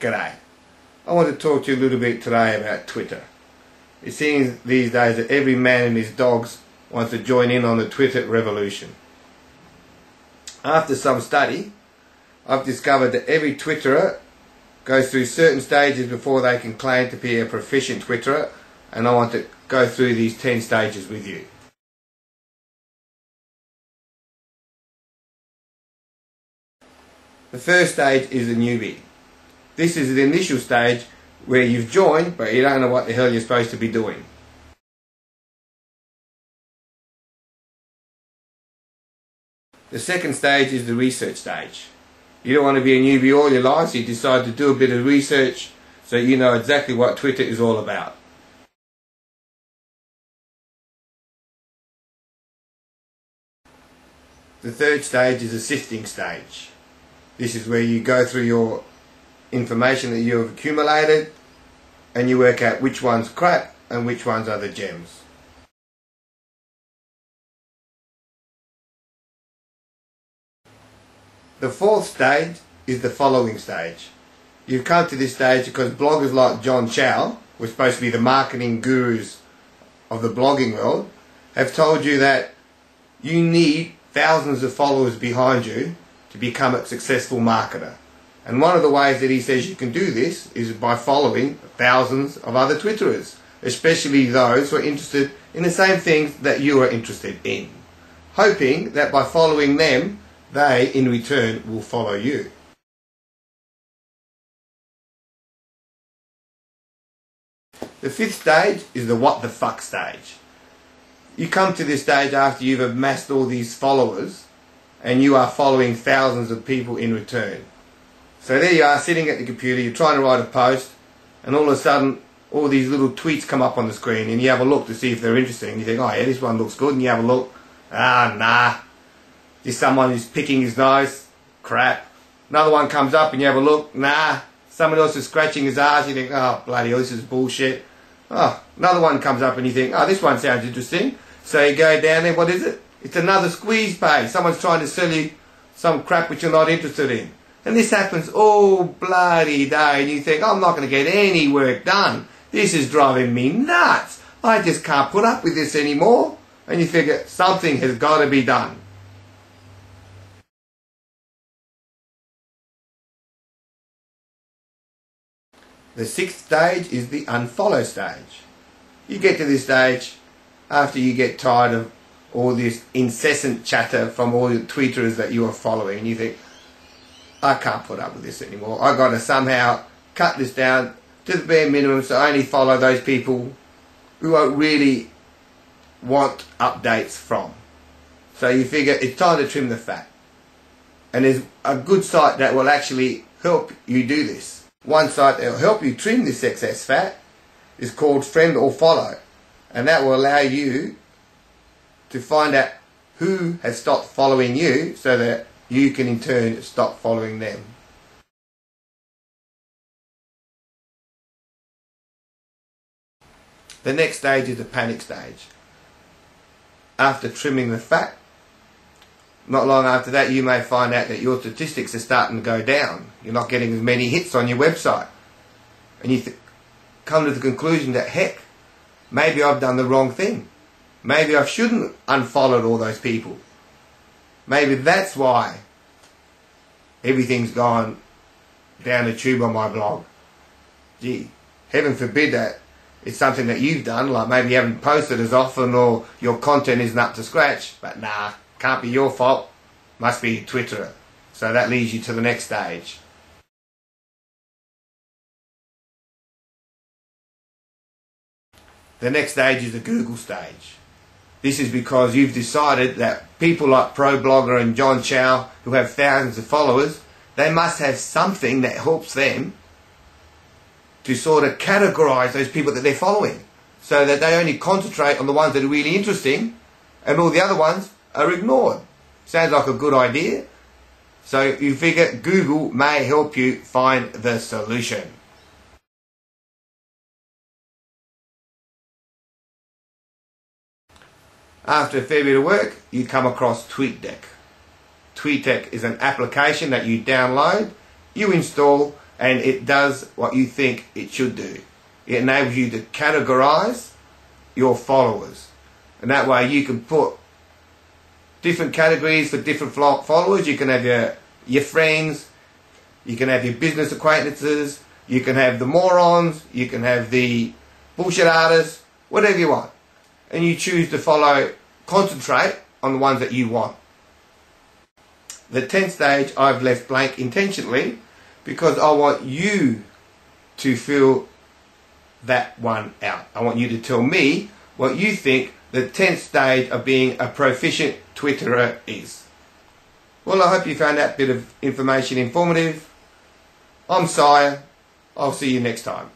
G'day. I want to talk to you a little bit today about Twitter. It seems these days that every man and his dogs wants to join in on the Twitter revolution. After some study, I've discovered that every Twitterer goes through certain stages before they can claim to be a proficient Twitterer, and I want to go through these 10 stages with you. The first stage is a newbie. This is the initial stage where you've joined but you don't know what the hell you're supposed to be doing. The second stage is the research stage. You don't want to be a newbie all your life, so you decide to do a bit of research so you know exactly what Twitter is all about. The third stage is the sifting stage. This is where you go through your information that you have accumulated and you work out which one's crap and which ones are the gems. The fourth stage is the following stage. You've come to this stage because bloggers like John Chow, who was supposed to be the marketing gurus of the blogging world, have told you that you need thousands of followers behind you to become a successful marketer. And one of the ways that he says you can do this is by following thousands of other Twitterers, especially those who are interested in the same things that you are interested in, hoping that by following them, they in return will follow you. The fifth stage is the what the fuck stage. You come to this stage after you've amassed all these followers and you are following thousands of people in return. So there you are sitting at the computer, you're trying to write a post, and all of a sudden all these little tweets come up on the screen and you have a look to see if they're interesting. You think, oh yeah, this one looks good, and you have a look, ah nah, this someone who's picking his nose, crap. Another one comes up and you have a look, nah, someone else is scratching his ass, you think, oh bloody hell, this is bullshit. Oh, another one comes up and you think, oh this one sounds interesting. So you go down there, what is it? It's another squeeze page. Someone's trying to sell you some crap which you're not interested in. And this happens all bloody day and you think, I'm not going to get any work done. This is driving me nuts. I just can't put up with this anymore. And you figure something has got to be done. The sixth stage is the unfollow stage. You get to this stage after you get tired of all this incessant chatter from all the tweeters that you are following, and you think, I can't put up with this anymore. I've got to somehow cut this down to the bare minimum so I only follow those people who I really want updates from. So you figure it's time to trim the fat. And there's a good site that will actually help you do this. One site that will help you trim this excess fat is called Friend or Follow, and that will allow you to find out who has stopped following you so that you can in turn stop following them. The next stage is the panic stage. After trimming the fat, not long after that you may find out that your statistics are starting to go down. You're not getting as many hits on your website. And you come to the conclusion that, heck, maybe I've done the wrong thing. Maybe I shouldn't unfollow all those people. Maybe that's why everything's gone down the tube on my blog. Gee, heaven forbid that it's something that you've done, like maybe you haven't posted as often or your content isn't up to scratch. But nah, can't be your fault. Must be Twitterer. So that leads you to the next stage. The next stage is the Google stage. This is because you've decided that people like ProBlogger and John Chow, who have thousands of followers, they must have something that helps them to sort of categorise those people that they're following, so that they only concentrate on the ones that are really interesting and all the other ones are ignored. Sounds like a good idea. So you figure Google may help you find the solution. After a fair bit of work, you come across TweetDeck. TweetDeck is an application that you download, you install, and it does what you think it should do. It enables you to categorize your followers, and that way you can put different categories for different followers. You can have your friends, you can have your business acquaintances, you can have the morons, you can have the bullshit artists, whatever you want. And you choose to follow, concentrate on the ones that you want. The 10th stage I've left blank intentionally because I want you to fill that one out. I want you to tell me what you think the 10th stage of being a proficient Twitterer is. Well, I hope you found that bit of information informative. I'm Sire. I'll see you next time.